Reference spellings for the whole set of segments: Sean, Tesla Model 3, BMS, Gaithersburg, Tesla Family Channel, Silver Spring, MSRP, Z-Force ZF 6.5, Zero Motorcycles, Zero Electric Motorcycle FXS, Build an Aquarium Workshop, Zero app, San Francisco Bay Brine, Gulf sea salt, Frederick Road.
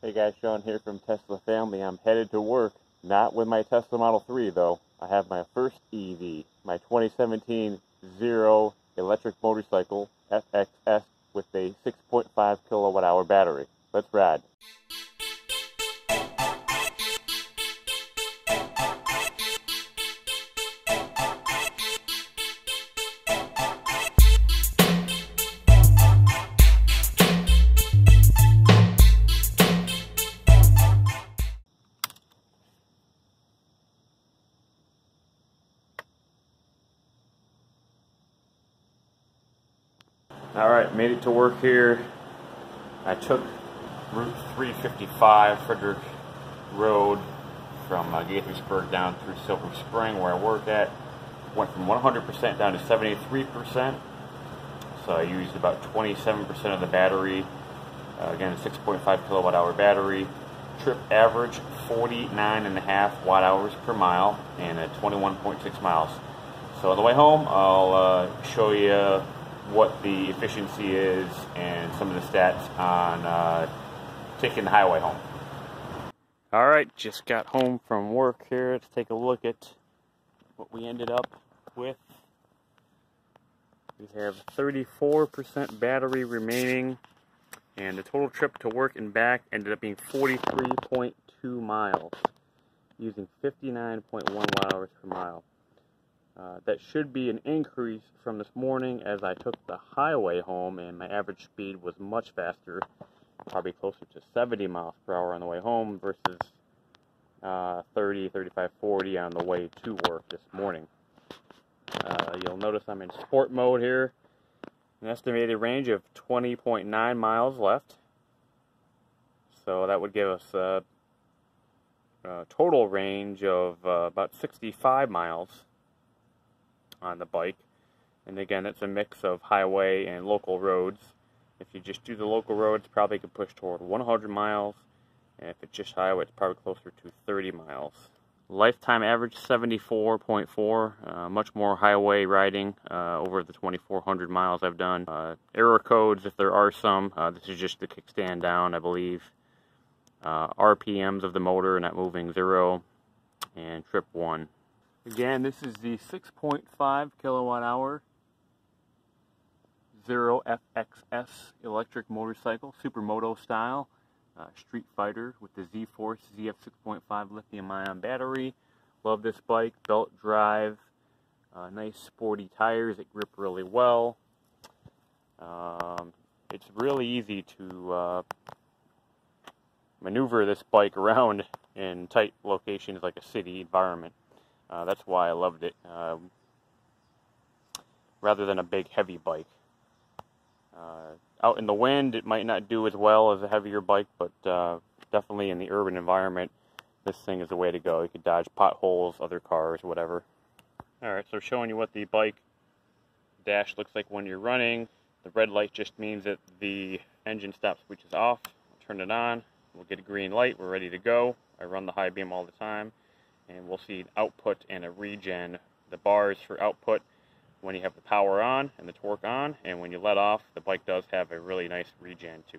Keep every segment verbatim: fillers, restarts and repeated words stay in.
Hey guys, Sean here from Tesla Family. I'm headed to work, not with my Tesla Model three though. I have my first E V, my twenty seventeen Zero Electric Motorcycle F X S with a six point five kilowatt hour battery. Let's ride. Alright, made it to work here. I took Route three fifty-five, Frederick Road, from uh, Gaithersburg down through Silver Spring, where I work at. Went from one hundred percent down to seventy-three percent. So I used about twenty-seven percent of the battery. Uh, again, a six point five kilowatt hour battery. Trip average forty-nine point five watt hours per mile and uh, twenty-one point six miles. So on the way home, I'll uh, show you what the efficiency is and some of the stats on uh, taking the highway home. Alright, just got home from work here. Let's take a look at what we ended up with. We have thirty-four percent battery remaining, and the total trip to work and back ended up being forty-three point two miles, using fifty-nine point one watt hours per mile. Uh, that should be an increase from this morning, as I took the highway home and my average speed was much faster, probably closer to seventy miles per hour on the way home versus uh, thirty, thirty-five, forty on the way to work this morning. Uh, you'll notice I'm in sport mode here. An estimated range of twenty point nine miles left. So that would give us a, a total range of uh, about sixty-five miles on the bike. And again, it's a mix of highway and local roads. If you just do the local roads, probably could push toward one hundred miles, and if it's just highway, it's probably closer to thirty miles. Lifetime average seventy-four point four, uh, much more highway riding uh, over the twenty-four hundred miles I've done. Uh, error codes, if there are some, uh, this is just the kickstand down, I believe. Uh, R P Ms of the motor, not moving, zero, and trip one. Again, this is the six point five kilowatt hour Zero F X S electric motorcycle, supermoto style, uh, street fighter with the Z-Force Z F six point five lithium-ion battery. Love this bike, belt drive, uh, nice sporty tires that grip really well. Um, it's really easy to uh, maneuver this bike around in tight locations like a city environment. Uh, that's why I loved it, uh, rather than a big, heavy bike. Uh, out in the wind, it might not do as well as a heavier bike, but uh, definitely in the urban environment, this thing is the way to go. You could dodge potholes, other cars, whatever. Alright, so showing you what the bike dash looks like when you're running. The red light just means that the engine stop switch is off. I'll turn it on, we'll get a green light, we're ready to go. I run the high beam all the time. And we'll see an output and a regen. The bars for output when you have the power on and the torque on, and when you let off, the bike does have a really nice regen to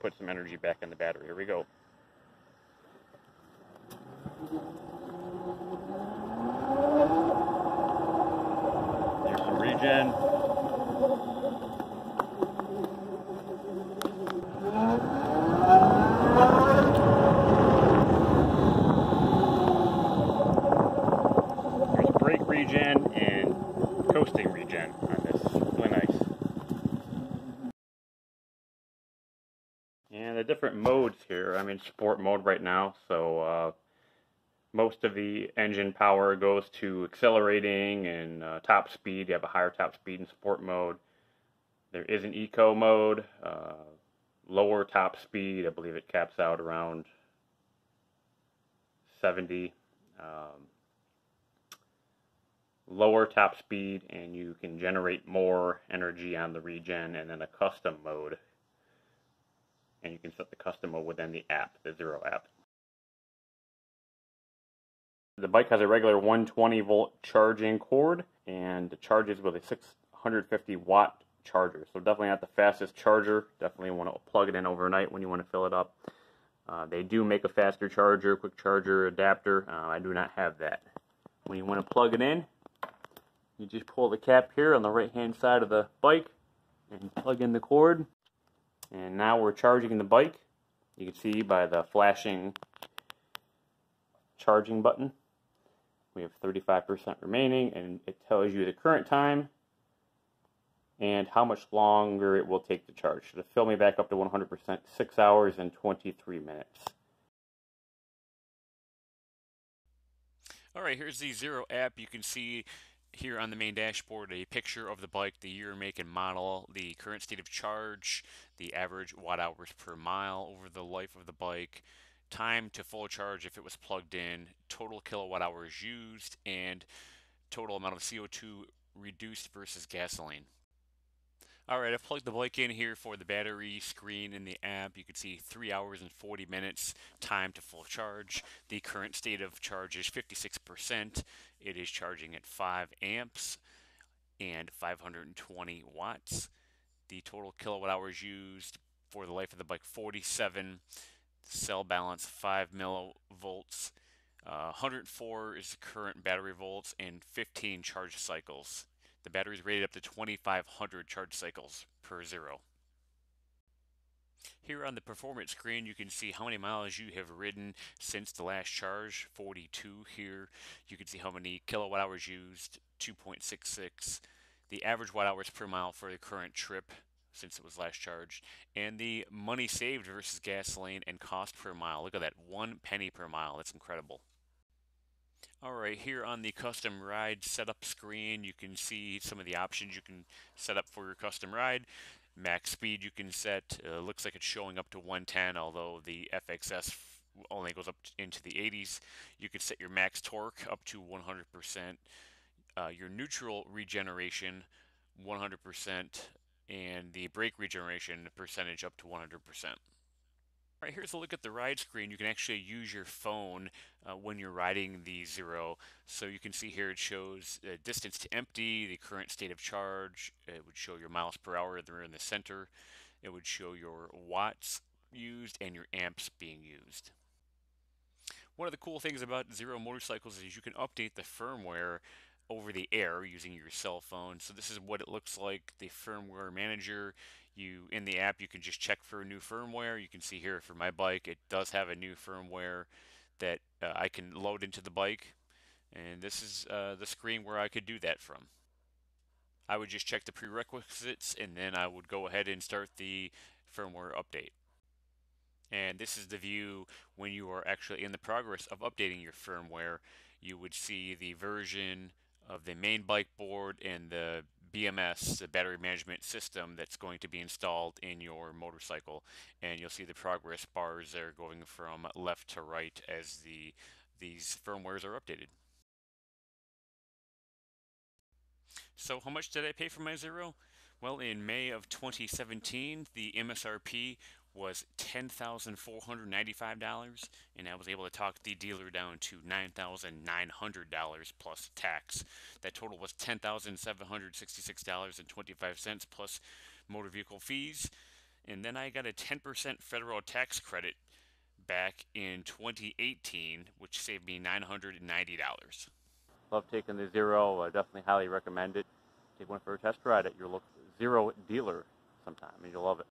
put some energy back in the battery. Here we go. There's some regen. Regen and coasting regen on this. Really nice. And the different modes here. I'm in sport mode right now, so uh, most of the engine power goes to accelerating and uh, top speed. You have a higher top speed in sport mode. There is an eco mode, uh, lower top speed. I believe it caps out around seventy. Um, lower top speed, and you can generate more energy on the regen, and then a custom mode, and you can set the custom mode within the app, the Zero app. The bike has a regular one hundred twenty volt charging cord, and it charges with a six hundred fifty watt charger, so definitely not the fastest charger. Definitely want to plug it in overnight when you want to fill it up. Uh, they do make a faster charger, quick charger, adapter. Uh, I do not have that. When you want to plug it in, you just pull the cap here on the right-hand side of the bike and plug in the cord. And now we're charging the bike. You can see by the flashing charging button, we have thirty-five percent remaining, and it tells you the current time and how much longer it will take to charge. So to fill me back up to one hundred percent, six hours and twenty-three minutes. Alright, here's the Zero app. You can see here on the main dashboard a picture of the bike, the year, make, and model, the current state of charge, the average watt hours per mile over the life of the bike, time to full charge if it was plugged in, total kilowatt hours used, and total amount of C O two reduced versus gasoline. Alright, I've plugged the bike in here for the battery screen in the app. You can see three hours and forty minutes time to full charge. The current state of charge is fifty-six percent. It is charging at five amps and five hundred twenty watts. The total kilowatt hours used for the life of the bike, forty-seven. Cell balance, five millivolts. Uh, one hundred four is the current battery volts and fifteen charge cycles. The battery is rated up to twenty-five hundred charge cycles per zero. Here on the performance screen, you can see how many miles you have ridden since the last charge, forty-two here. You can see how many kilowatt hours used, two point six six. The average watt hours per mile for the current trip since it was last charged. And the money saved versus gasoline and cost per mile. Look at that, one penny per mile. That's incredible. Alright, here on the custom ride setup screen, you can see some of the options you can set up for your custom ride. Max speed you can set. Uh, looks like it's showing up to one ten, although the F X S only goes up into the eighties. You can set your max torque up to one hundred percent. Uh, your neutral regeneration, one hundred percent. And the brake regeneration percentage up to one hundred percent. All right, here's a look at the ride screen. You can actually use your phone uh, when you're riding the Zero. So you can see here it shows uh, distance to empty, the current state of charge. It would show your miles per hour that are in the center. It would show your watts used and your amps being used. One of the cool things about Zero Motorcycles is you can update the firmware over the air using your cell phone. So this is what it looks like, the firmware manager. You in the app, you can just check for new firmware. You can see here for my bike, it does have a new firmware that uh, I can load into the bike, and this is uh, the screen where I could do that from. I would just check the prerequisites, and then I would go ahead and start the firmware update. And this is the view when you are actually in the progress of updating your firmware. You would see the version of the main bike board and the B M S, the battery management system, that's going to be installed in your motorcycle, and you'll see the progress bars there going from left to right as the these firmwares are updated. So how much did I pay for my Zero? Well, in May of twenty seventeen, the M S R P was ten thousand four hundred ninety-five dollars, and I was able to talk the dealer down to nine thousand nine hundred dollars plus tax. That total was ten thousand seven hundred sixty-six dollars and twenty-five cents plus motor vehicle fees, and then I got a ten percent federal tax credit back in twenty eighteen, which saved me nine hundred ninety dollars. Love taking the Zero. I definitely highly recommend it. Take one for a test ride at your local Zero dealer sometime, and you'll love it.